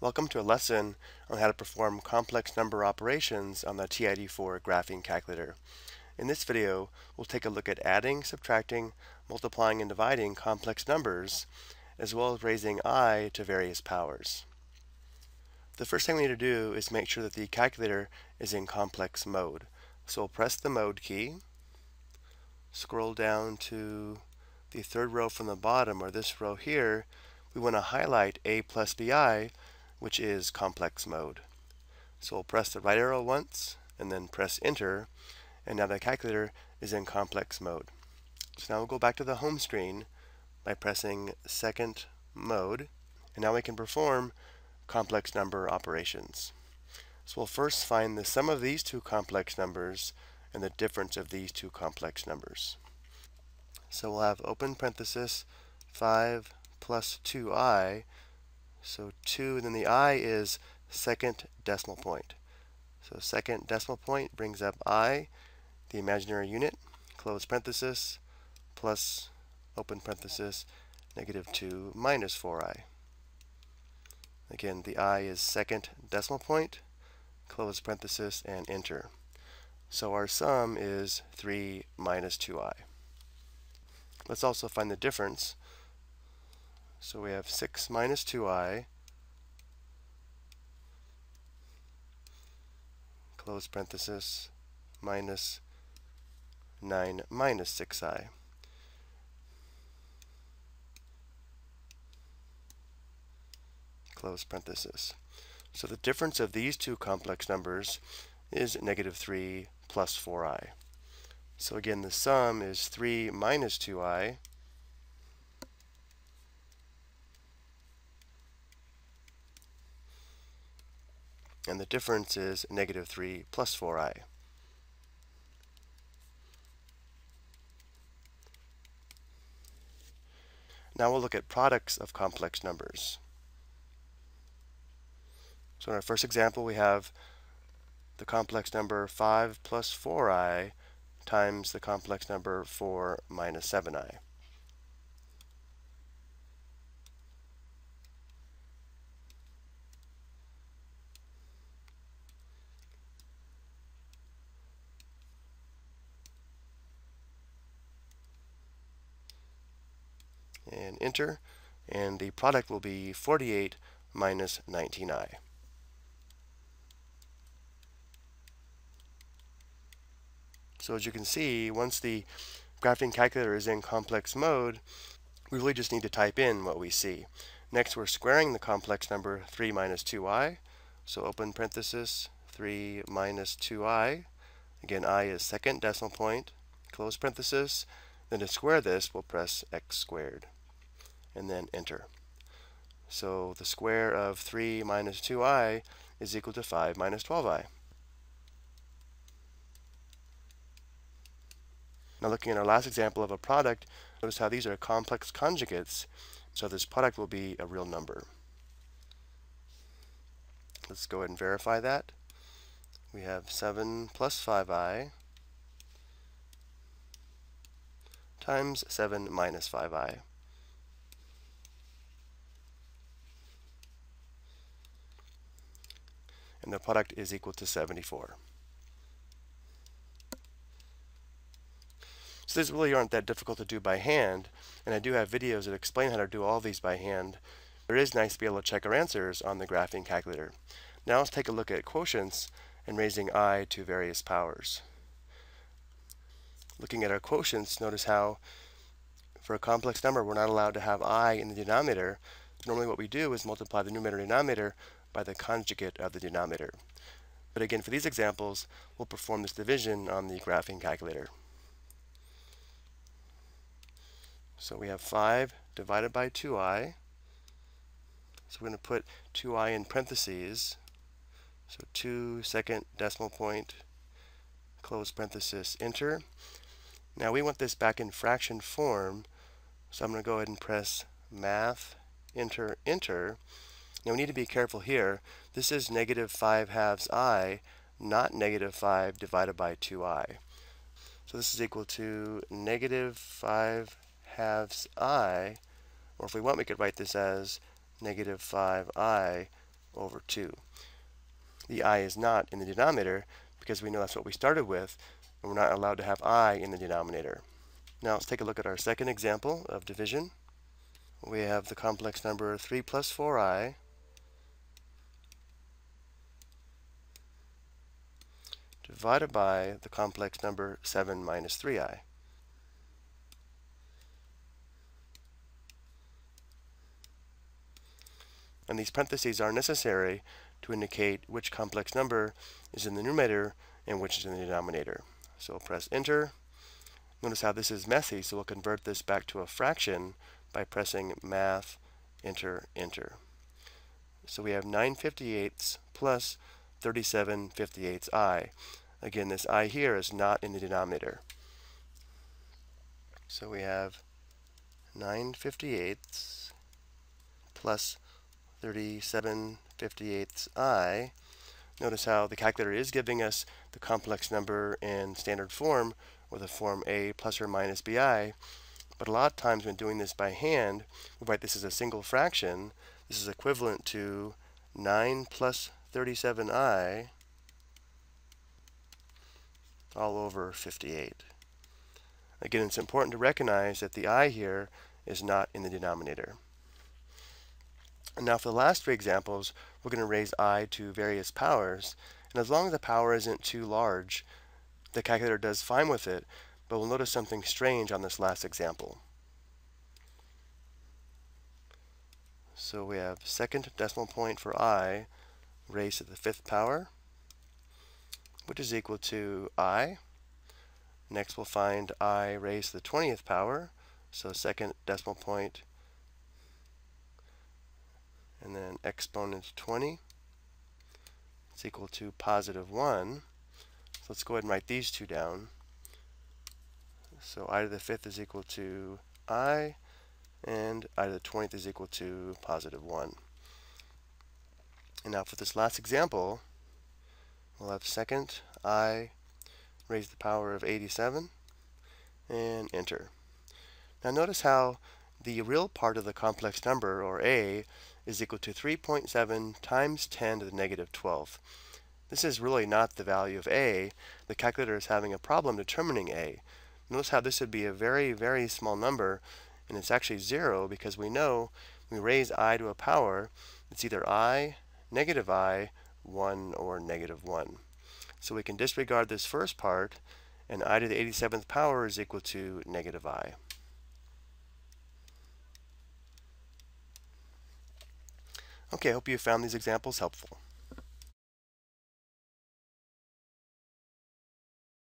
Welcome to a lesson on how to perform complex number operations on the TI-84 graphing calculator. In this video, we'll take a look at adding, subtracting, multiplying, and dividing complex numbers, as well as raising I to various powers. The first thing we need to do is make sure that the calculator is in complex mode. So we'll press the mode key, scroll down to the third row from the bottom, or this row here. We want to highlight A plus BI, which is complex mode. So we'll press the right arrow once and then press enter, and now the calculator is in complex mode. So now we'll go back to the home screen by pressing second mode, and now we can perform complex number operations. So we'll first find the sum of these two complex numbers and the difference of these two complex numbers. So we'll have open parenthesis 5 plus 2i, so 2, and then the I is second decimal point. So second decimal point brings up I, the imaginary unit, close parenthesis, plus, open parenthesis, negative 2 minus 4i. Again, the I is second decimal point, close parenthesis, and enter. So our sum is 3 minus 2i. Let's also find the difference. So we have 6 minus 2i, close parenthesis, minus 9 minus 6i. Close parenthesis. So the difference of these two complex numbers is negative 3 plus 4i. So again, the sum is 3 minus 2i, and the difference is negative 3 plus 4i. Now we'll look at products of complex numbers. So in our first example, we have the complex number 5 plus 4i times the complex number 4 minus 7i. And enter, and the product will be 48 minus 19i. So as you can see, once the graphing calculator is in complex mode, we really just need to type in what we see. Next, we're squaring the complex number 3 minus 2i. So open parenthesis, 3 minus 2i. Again, I is second decimal point, close parenthesis. Then to square this, we'll press x squared, and then enter. So the square of 3 minus 2i is equal to 5 minus 12i. Now looking at our last example of a product, notice how these are complex conjugates, so this product will be a real number. Let's go ahead and verify that. We have 7 plus 5i times 7 minus 5i. And the product is equal to 74. So these really aren't that difficult to do by hand, and I do have videos that explain how to do all these by hand. It is nice to be able to check our answers on the graphing calculator. Now let's take a look at quotients and raising I to various powers. Looking at our quotients, notice how for a complex number we're not allowed to have I in the denominator. Normally what we do is multiply the numerator and denominator by the conjugate of the denominator. But again, for these examples, we'll perform this division on the graphing calculator. So we have 5 divided by 2i. So we're going to put 2i in parentheses. So 2 second decimal point, close parenthesis, enter. Now we want this back in fraction form, so I'm going to go ahead and press math, enter, enter. Now we need to be careful here. This is negative 5 halves I, not negative 5 divided by 2i. So this is equal to negative 5 halves I, or if we want, we could write this as negative 5i over 2. The I is not in the denominator because we know that's what we started with, and we're not allowed to have I in the denominator. Now let's take a look at our second example of division. We have the complex number 3 plus 4i divided by the complex number 7 minus 3i. And these parentheses are necessary to indicate which complex number is in the numerator and which is in the denominator. So we'll press enter. Notice how this is messy, so we'll convert this back to a fraction by pressing math, enter, enter. So we have 9/58 plus 37/58 I. Again, this I here is not in the denominator. So we have 9/58 plus 37/58 I. Notice how the calculator is giving us the complex number in standard form with a form a plus or minus bi, but a lot of times when doing this by hand, we write this as a single fraction. This is equivalent to 9 plus 37i all over 58. Again, it's important to recognize that the I here is not in the denominator. And now for the last three examples, we're going to raise I to various powers, and as long as the power isn't too large, the calculator does fine with it, but we'll notice something strange on this last example. So we have second decimal point for I raised to the 5th power, which is equal to I. Next we'll find I raised to the 20th power, so second decimal point and then exponent 20. It's equal to positive 1. So let's go ahead and write these two down. So I to the 5th is equal to I, and I to the 20th is equal to positive 1. And now for this last example, we'll have second I raised to the power of 87, and enter. Now notice how the real part of the complex number, or a, is equal to 3.7 times 10 to the negative 12th. This is really not the value of a. The calculator is having a problem determining a. Notice how this would be a very, very small number, and it's actually 0 because we know when we raise I to a power, it's either I, negative I, 1, or negative 1. So we can disregard this first part, and I to the 87th power is equal to negative I. Okay, I hope you found these examples helpful.